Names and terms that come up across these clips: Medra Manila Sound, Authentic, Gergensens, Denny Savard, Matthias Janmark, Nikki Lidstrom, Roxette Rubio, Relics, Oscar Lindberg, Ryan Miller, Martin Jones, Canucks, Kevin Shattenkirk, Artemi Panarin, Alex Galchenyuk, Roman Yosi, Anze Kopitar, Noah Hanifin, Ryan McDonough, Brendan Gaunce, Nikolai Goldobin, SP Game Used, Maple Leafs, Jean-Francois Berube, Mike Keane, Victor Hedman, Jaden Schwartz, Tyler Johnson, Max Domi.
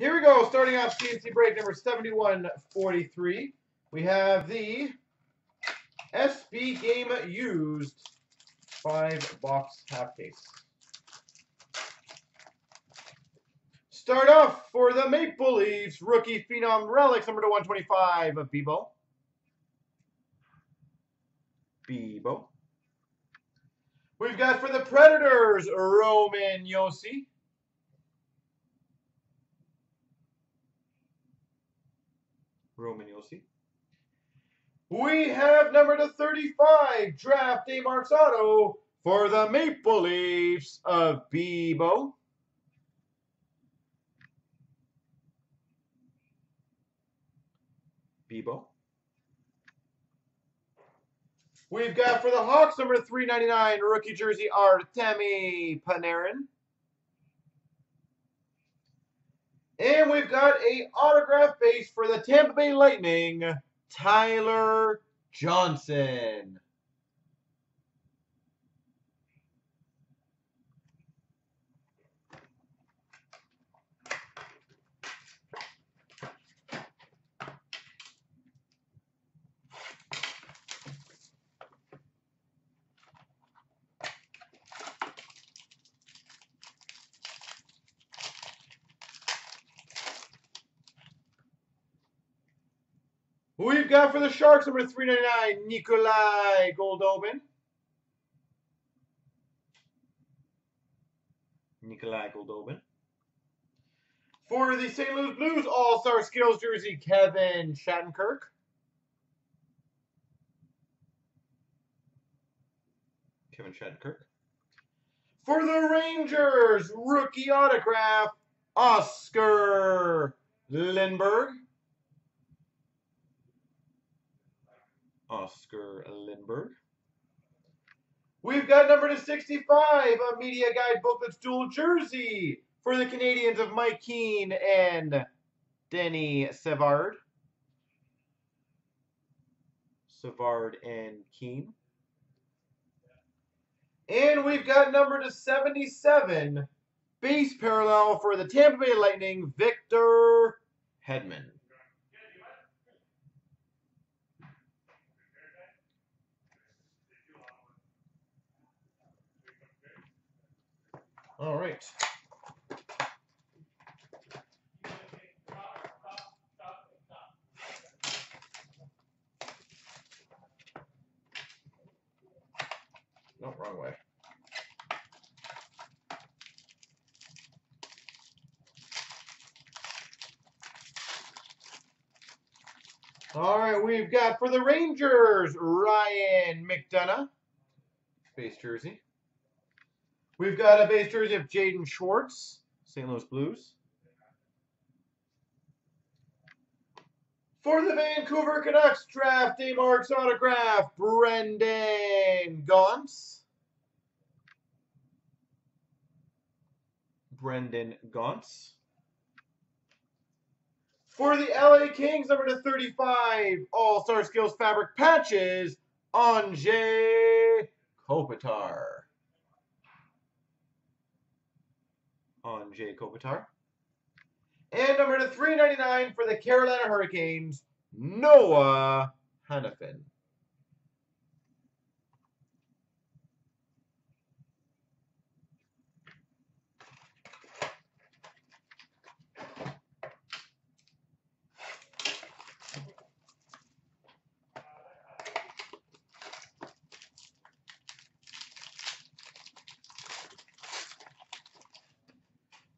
Here we go, starting off CNC break number 7143. We have the SP Game Used 5-box half case. Start off for the Maple Leafs, rookie phenom Relics, number to 125 of Bebo. We've got for the Predators, Roman Yosi. We have number to 35, draft day Marks Auto for the Maple Leafs of Bebo. We've got for the Hawks number to 399, rookie jersey Artemi Panarin. And we've got an autograph base for the Tampa Bay Lightning, Tyler Johnson. We've got for the Sharks, number 399, Nikolai Goldobin. For the St. Louis Blues, All-Star Skills jersey, Kevin Shattenkirk. For the Rangers, rookie autograph, Oscar Lindberg. We've got number to 65, a media guide booklet's dual jersey for the Canadians of Mike Keane and Denny Savard. And we've got number to 77, base parallel for the Tampa Bay Lightning, Victor Hedman. All right. No, wrong way. All right, we've got for the Rangers, Ryan McDonough, base jersey. We've got a base jersey of Jaden Schwartz, St. Louis Blues. For the Vancouver Canucks, draft day Marks autograph, Brendan Gaunce. For the LA Kings, number to 35, All-Star Skills fabric patches, Anze Kopitar. And number to 399 for the Carolina Hurricanes, Noah Hanifin.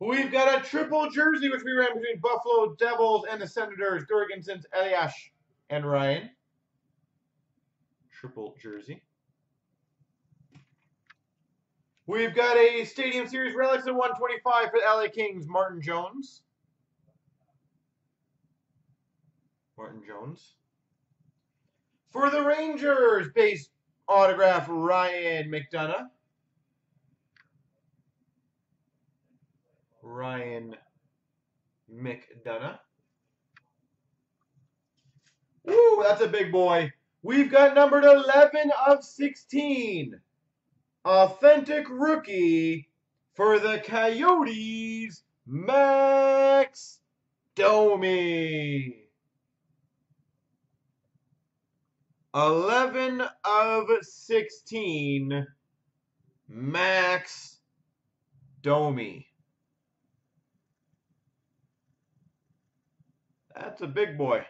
We've got a triple jersey, which we ran between Buffalo Devils and the Senators, Gergensens, Elias, and Ryan. We've got a Stadium Series Relics at 125 for the LA Kings, Martin Jones. For the Rangers, base autograph, Ryan McDonough. Ooh, that's a big boy. We've got numbered 11 of 16. Authentic rookie for the Coyotes, Max Domi. 11 of 16, Max Domi. That's a big boy.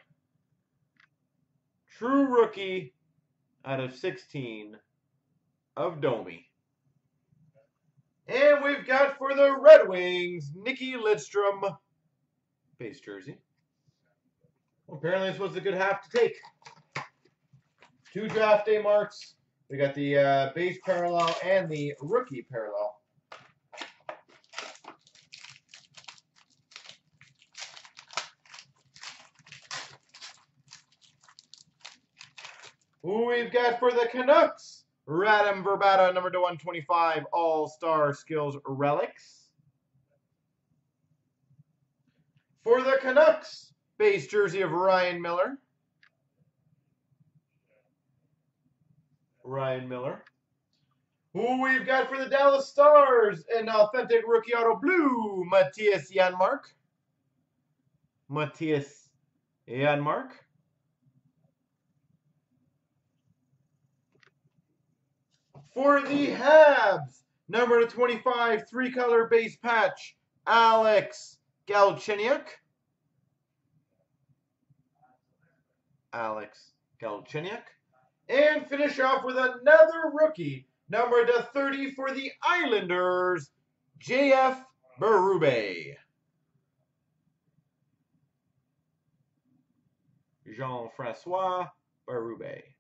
True rookie out of 16 of Domi. And we've got for the Red Wings, Nikki Lidstrom, base jersey. Well, apparently this was a good half to take. Two draft day marks. We got the base parallel and the rookie parallel. Who we've got for the Canucks? Radim Vrbata, number /125, All-Star Skills Relics. For the Canucks, base jersey of Ryan Miller. Who we've got for the Dallas Stars? An authentic rookie auto blue, Matthias Janmark. For the Habs, number /25, three-color base patch, Alex Galchenyuk. And finish off with another rookie, number /30 for the Islanders, J.F. Berube. Jean-Francois Berube.